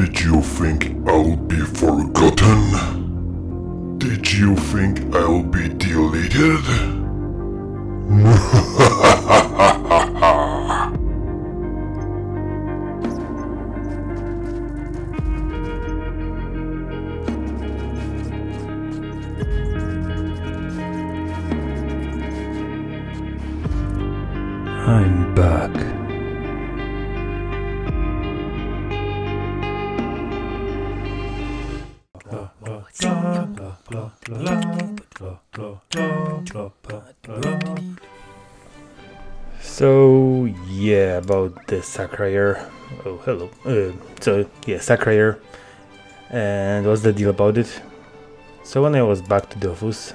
Did you think I'll be forgotten? Did you think I'll be deleted? I'm back. So yeah, about the Sacrier. Oh, hello. Sacrier. And what's the deal about it? So when I was back to Dofus,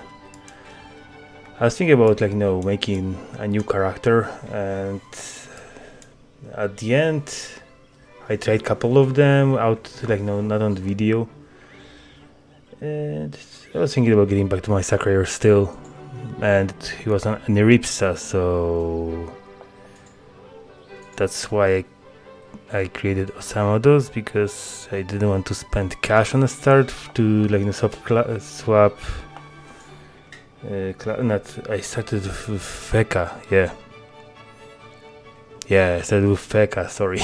I was thinking about making a new character, and at the end I tried a couple of them out, not on the video. And I was thinking about getting back to my Sacrier still, and he was an Erypsa, so that's why I created Osamodas, because I didn't want to spend cash on the start to I started with Feca, yeah. Yeah, I started with Feca, sorry.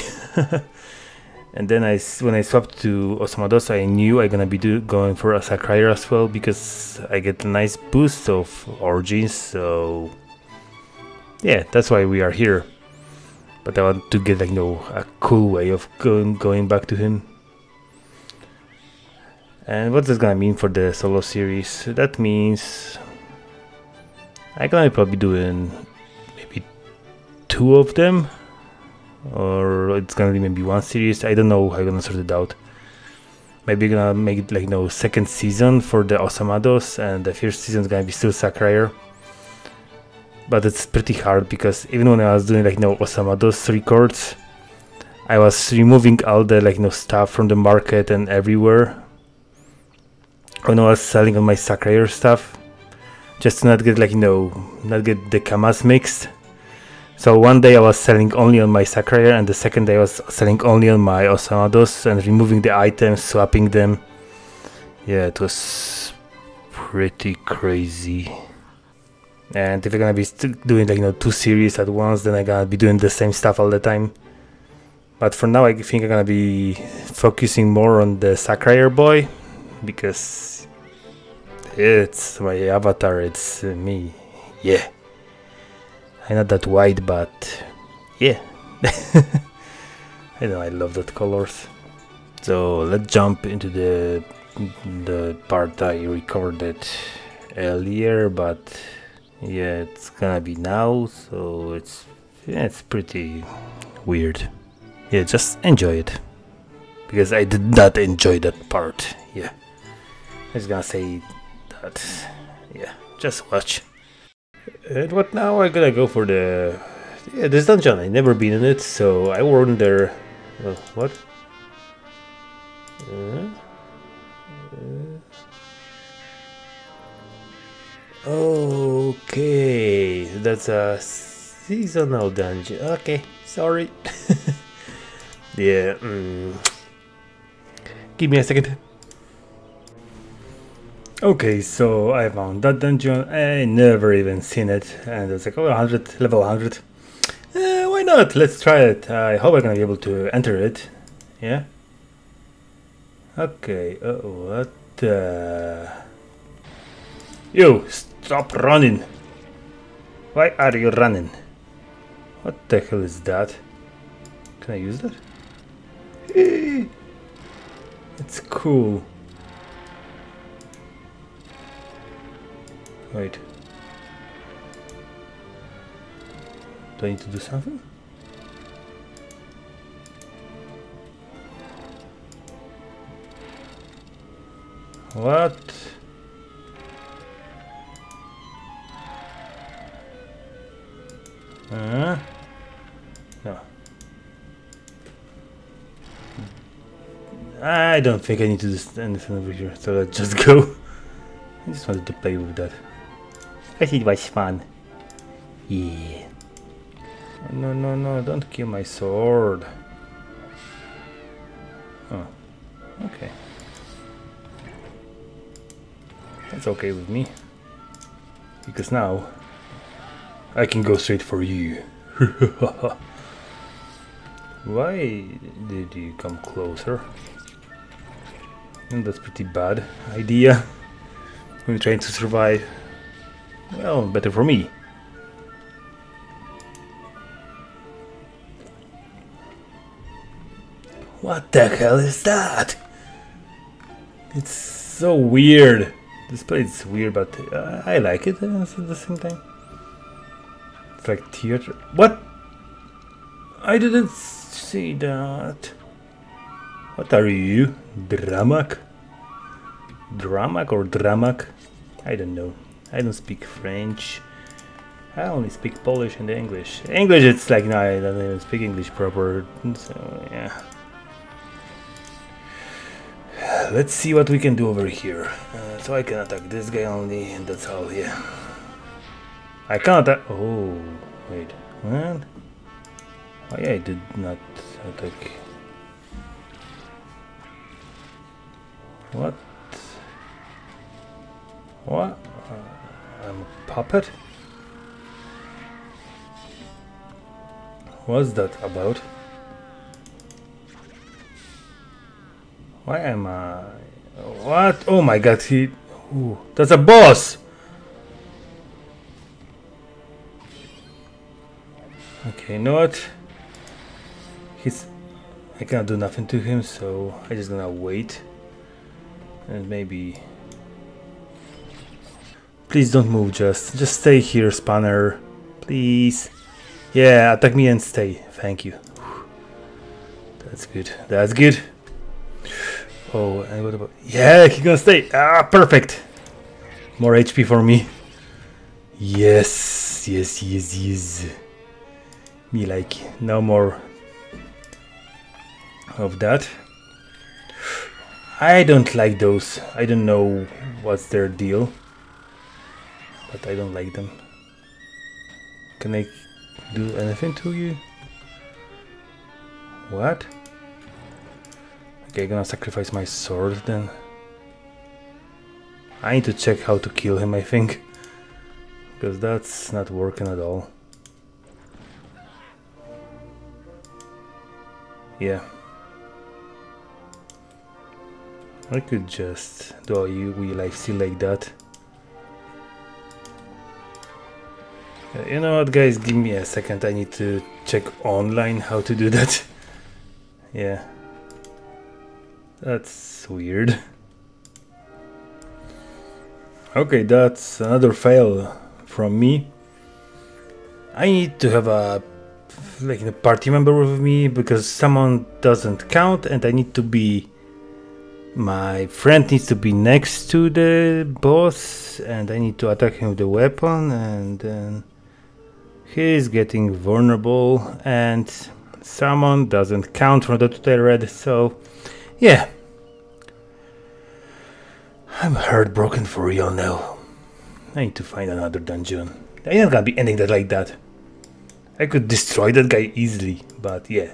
And then when I swapped to Osamodas, I knew I'm gonna be going for a Sacrier as well, because I get a nice boost of origins, so yeah, that's why we are here. But I want to get a cool way of going back to him. And what's this gonna mean for the solo series? That means I'm gonna be probably doing maybe 2 of them, or it's gonna be maybe 1 series. I don't know how I'm gonna sort it out. Maybe I'm gonna make it second season for the Osamodas, and the first season is gonna be still Sacrier. But it's pretty hard, because even when I was doing Osamodas records, I was removing all the stuff from the market and everywhere when I was selling on my Sacrier stuff, just to not get not get the kamas mixed. So one day I was selling only on my Sacrier, and the second day I was selling only on my Osamodas, and removing the items, swapping them. Yeah, it was pretty crazy. And if I'm gonna be still doing 2 series at once, then I'm gonna be doing the same stuff all the time. But for now I think I'm gonna be focusing more on the Sacrier boy, because it's my avatar, it's me, yeah. I'm not that white, but yeah. I know, I love that colors. So let's jump into the part I recorded earlier, but yeah, it's gonna be now, so it's pretty weird. Yeah, just enjoy it, because I did not enjoy that part. Yeah, I'm just gonna say that. Yeah, just watch. And what now? I'm gonna go for this dungeon. I've never been in it, so I weren't there. Well, what? Okay, that's a seasonal dungeon. Okay, sorry. Yeah. Give me a second. Okay, so I found that dungeon. I never even seen it, and it's oh, 100, level 100. Why not? Let's try it. I hope I'm gonna be able to enter it. Yeah. Okay. What? You stop running! Why are you running? What the hell is that? Can I use that? It's cool. Wait. Do I need to do something? What? No. I don't think I need to do anything over here, so let's just go. I just wanted to play with that. It was fun. Yeah. No, don't kill my sword. Oh, Okay. That's okay with me. Because now I can go straight for you. Why did you come closer? That's pretty bad idea. I'm trying to survive. Well, better for me. What the hell is that? It's so weird. This place is weird, but I like it at the same time. It's like theater. What? I didn't see that. What are you? Dramak? Dramak or Dramak? I don't know. I don't speak French. I only speak Polish and English. English, it's like, no, I don't even speak English proper. So, yeah. Let's see what we can do over here. So I can attack this guy only, and that's all, yeah. I can't attack. Oh, wait. What? Oh, yeah, I did not attack. What? What? I'm a puppet? What's that about? Why am I... What? Oh my god, he... Ooh, that's a boss! Okay, you know what? He's... I cannot do nothing to him, so I'm just gonna wait. And maybe... Please don't move, just stay here, Spanner. Please. Yeah, attack me and stay. Thank you. That's good. That's good. Oh, and what about... Yeah, he's gonna stay. Ah, perfect. More HP for me. Yes, yes, yes, yes. Me like no more of that. I don't like those. I don't know what's their deal. But I don't like them. Can I do anything to you? What? Okay, I'm gonna sacrifice my sword then. I need to check how to kill him, I think. Because that's not working at all. Yeah. I could just do a life steal like that. You know what, guys, give me a second, I need to check online how to do that. Yeah. That's weird. Okay, that's another fail from me. I need to have a party member with me, because someone doesn't count, and I need to be... My friend needs to be next to the boss, and I need to attack him with the weapon, and then... He's getting vulnerable, and someone doesn't count from the total red, so yeah. I'm heartbroken for real now. I need to find another dungeon. I'm not gonna be ending that like that. I could destroy that guy easily, but yeah.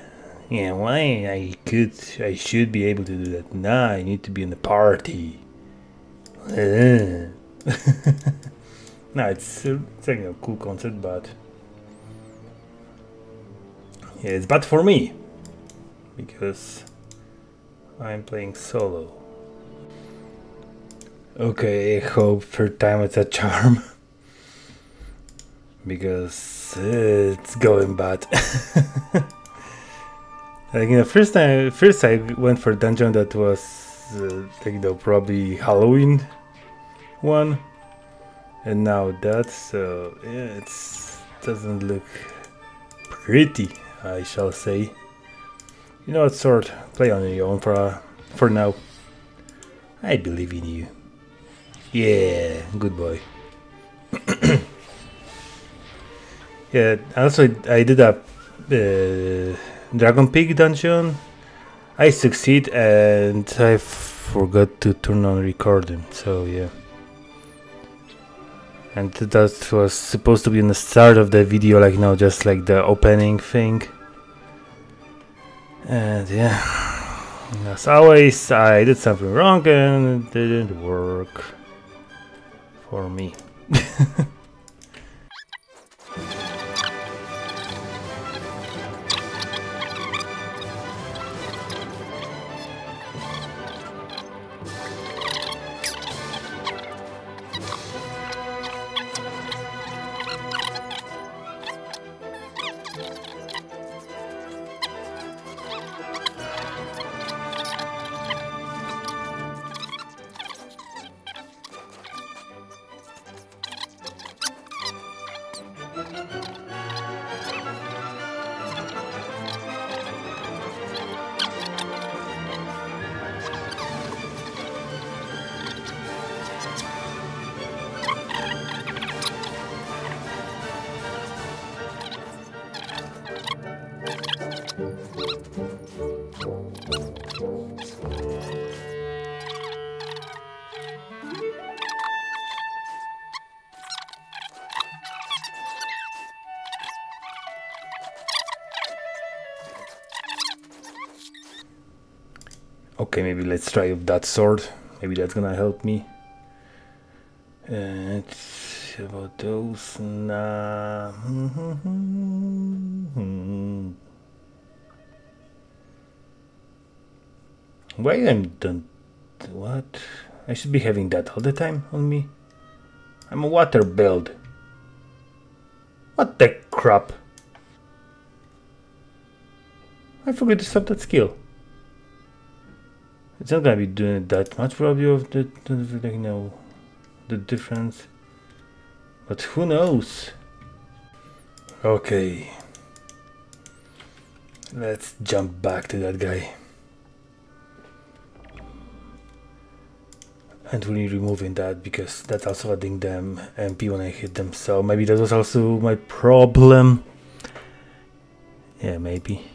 Yeah, why I should be able to do that. Nah, I need to be in the party. Nah, it's like a cool concept, but... Yeah, it's bad for me, because I'm playing solo. Okay, I hope third time it's a charm, because it's going bad. Like, you know, first I went for a dungeon that was, you know, probably Halloween one, and now that, so yeah, it doesn't look pretty. I shall say. You know what, Sword? Play on your own for now. I believe in you. Yeah, good boy. Yeah, also I did a Dragon Peak dungeon. I succeed and I forgot to turn on recording, so yeah. And that was supposed to be in the start of the video, like now, just like the opening thing. And yeah, As always, I did something wrong and it didn't work for me. Okay, maybe let's try with that sword. Maybe that's gonna help me. And about those, nah. Why I'm done? What? I should be having that all the time on me. I'm a water build. What the crap? I forgot to stop that skill. It's not gonna be doing it that much probably of the, you know, the difference, but who knows. Okay, let's jump back to that guy and really removing that, because that's also adding them MP when I hit them, so maybe that was also my problem. Yeah, maybe.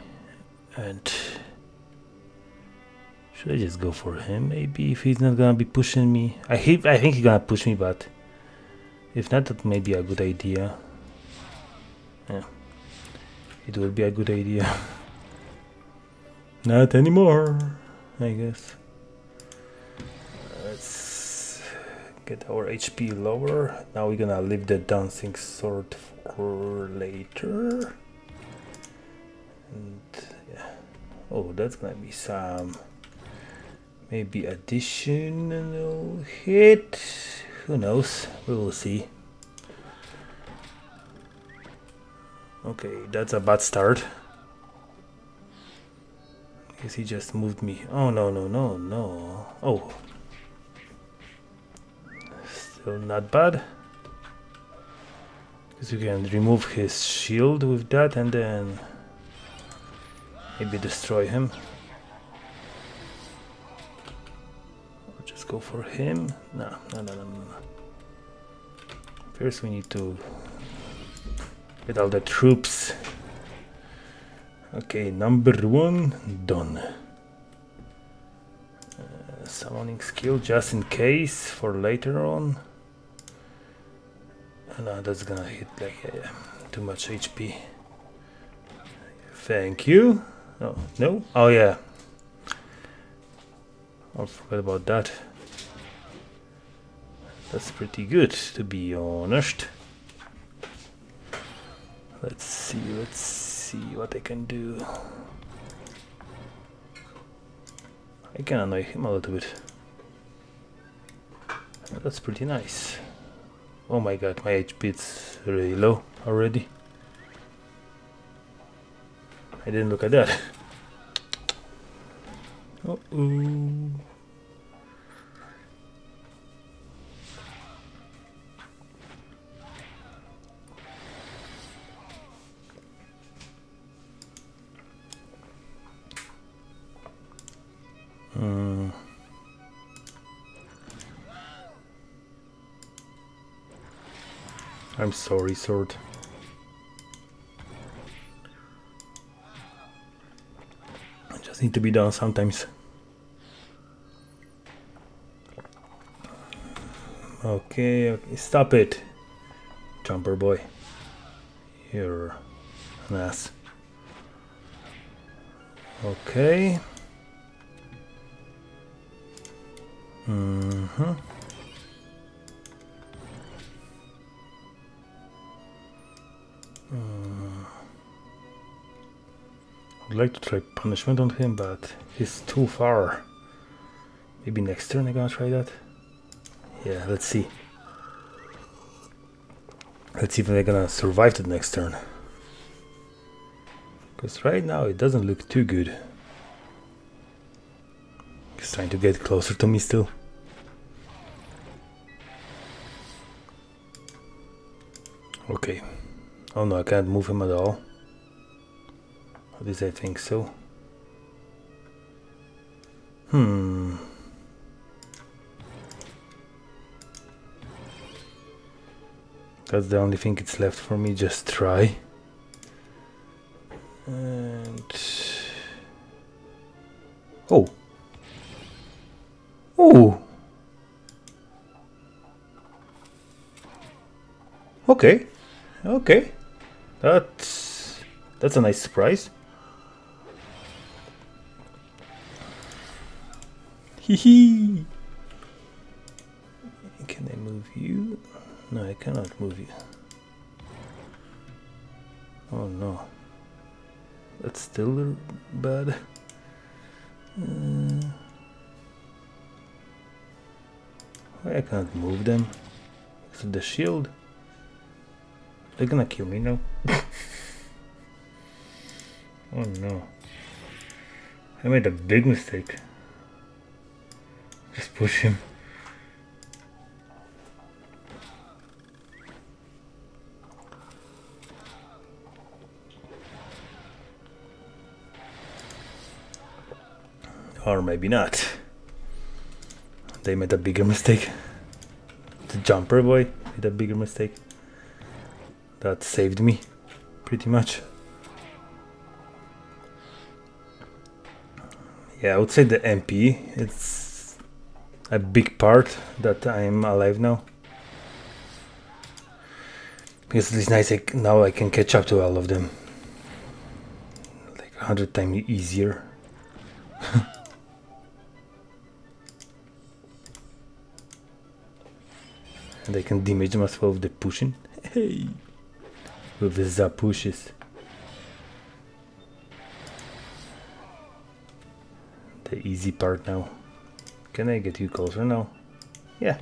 And should I just go for him? Maybe if he's not gonna be pushing me. I think he's gonna push me, but if not, that may be a good idea. Yeah, it will be a good idea. Not anymore, I guess. Let's get our HP lower. Now we're gonna leave the dancing sword for later. And yeah. Oh, that's gonna be some. Maybe additional hit, who knows, we will see. Okay, that's a bad start. I guess he just moved me. Oh no, no, no, no. Oh, still not bad, because you can remove his shield with that and then maybe destroy him. Go for him. No, no, no, no, no. First we need to get all the troops. Okay, number one done. Summoning skill just in case for later on. No, that's gonna hit like too much HP. Thank you. Oh no. Oh yeah, I forgot about that. That's pretty good, to be honest. Let's see what I can do. I can annoy him a little bit. That's pretty nice. Oh my god, my HP is really low already. I didn't look at that. Uh-oh. I'm sorry, sword. I just need to be done sometimes. Okay, okay, stop it, jumper boy. You're an ass. Okay. I'd like to try punishment on him, but he's too far. Maybe next turn I'm gonna try that. Yeah, let's see. Let's see if they're gonna survive the next turn. Because right now it doesn't look too good. He's trying to get closer to me still. Okay. Oh no, I can't move him at all. At least I think so. That's the only thing it's left for me, just try. And... oh! Oh! Okay. Okay. That's a nice surprise. Hehe! Can I move you? No, I cannot move you. Oh no. That's still bad. Why I can't move them? Because of the shield? They're gonna kill me now. Oh no. I made a big mistake. Just push him. Or maybe not. They made a bigger mistake. The jumper boy made a bigger mistake. That saved me, pretty much. Yeah, I would say the MP. It's a big part that I'm alive now. Because it's nice, now I can catch up to all of them. Like 100 times easier. And I can damage them as well with the pushing. Hey! With the zap pushes. The easy part now. Can I get you closer now? Yeah.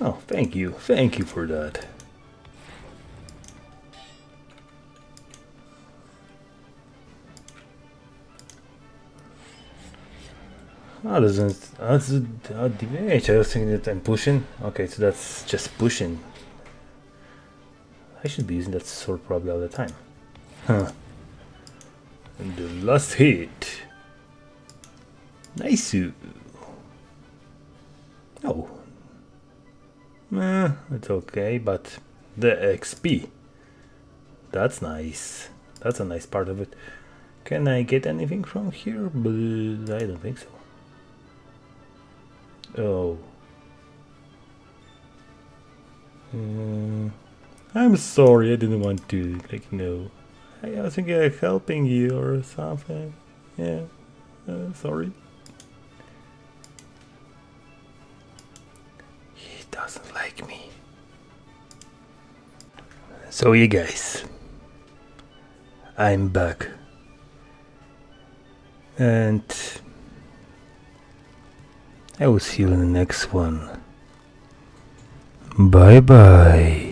Oh, thank you. Thank you for that. Oh, doesn't damage. I was thinking that I'm pushing. Okay, so that's just pushing. I should be using that sword probably all the time. Huh. And the last hit. Nice. Oh. It's okay, but the XP. That's nice. That's a nice part of it. Can I get anything from here? I don't think so. Oh. I'm sorry, I didn't want to, like, no. I was thinking of helping you or something. Yeah, sorry. He doesn't like me. So you guys, I'm back. And... I will see you in the next one. Bye bye.